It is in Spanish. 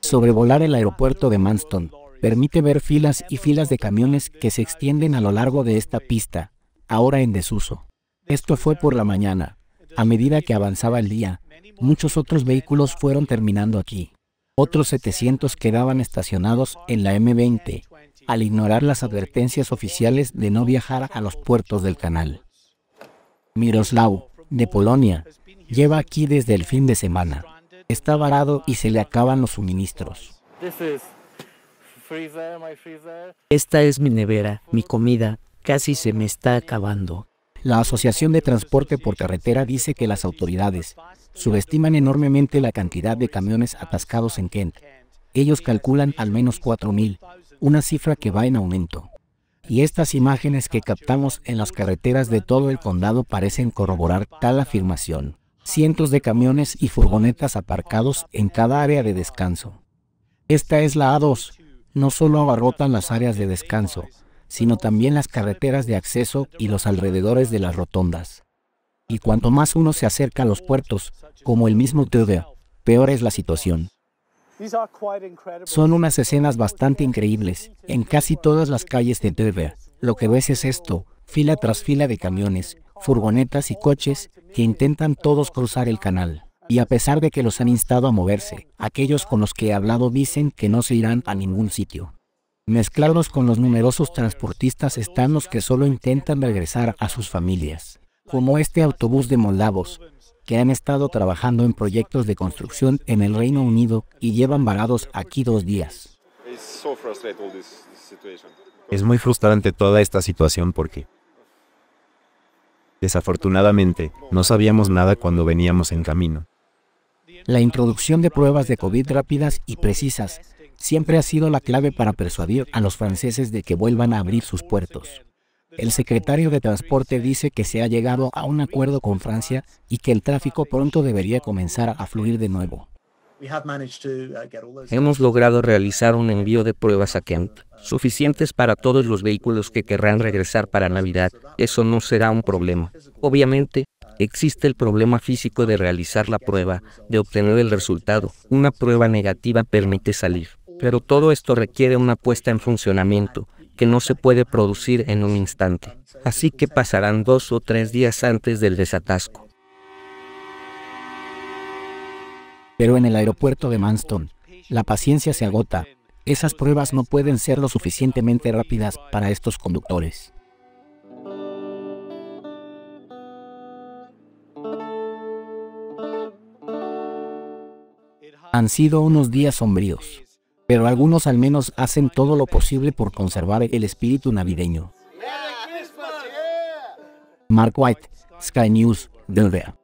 Sobrevolar el aeropuerto de Manston permite ver filas y filas de camiones que se extienden a lo largo de esta pista, ahora en desuso. Esto fue por la mañana. A medida que avanzaba el día, muchos otros vehículos fueron terminando aquí. Otros 700 quedaban estacionados en la M20, al ignorar las advertencias oficiales de no viajar a los puertos del canal. Miroslaw, de Polonia, lleva aquí desde el fin de semana. Está varado y se le acaban los suministros. Esta es mi nevera, mi comida, casi se me está acabando. La Asociación de Transporte por Carretera dice que las autoridades subestiman enormemente la cantidad de camiones atascados en Kent. Ellos calculan al menos 4.000, una cifra que va en aumento. Y estas imágenes que captamos en las carreteras de todo el condado parecen corroborar tal afirmación. Cientos de camiones y furgonetas aparcados en cada área de descanso. Esta es la A2. No solo abarrotan las áreas de descanso, sino también las carreteras de acceso y los alrededores de las rotondas. Y cuanto más uno se acerca a los puertos, como el mismo Dover, peor es la situación. Son unas escenas bastante increíbles. En casi todas las calles de Dover, lo que ves es esto, fila tras fila de camiones, furgonetas y coches que intentan todos cruzar el canal. Y a pesar de que los han instado a moverse, aquellos con los que he hablado dicen que no se irán a ningún sitio. Mezclados con los numerosos transportistas están los que solo intentan regresar a sus familias, como este autobús de moldavos, que han estado trabajando en proyectos de construcción en el Reino Unido y llevan varados aquí 2 días. Es muy frustrante toda esta situación porque, desafortunadamente, no sabíamos nada cuando veníamos en camino. La introducción de pruebas de COVID rápidas y precisas siempre ha sido la clave para persuadir a los franceses de que vuelvan a abrir sus puertos. El secretario de Transporte dice que se ha llegado a un acuerdo con Francia y que el tráfico pronto debería comenzar a fluir de nuevo. Hemos logrado realizar un envío de pruebas a Kent, suficientes para todos los vehículos que querrán regresar para Navidad. Eso no será un problema. Obviamente, existe el problema físico de realizar la prueba, de obtener el resultado. Una prueba negativa permite salir. Pero todo esto requiere una puesta en funcionamiento, que no se puede producir en un instante. Así que pasarán 2 o 3 días antes del desatasco. Pero en el aeropuerto de Manston, la paciencia se agota. Esas pruebas no pueden ser lo suficientemente rápidas para estos conductores. Han sido unos días sombríos, pero algunos al menos hacen todo lo posible por conservar el espíritu navideño. Mark White, Sky News, Dover.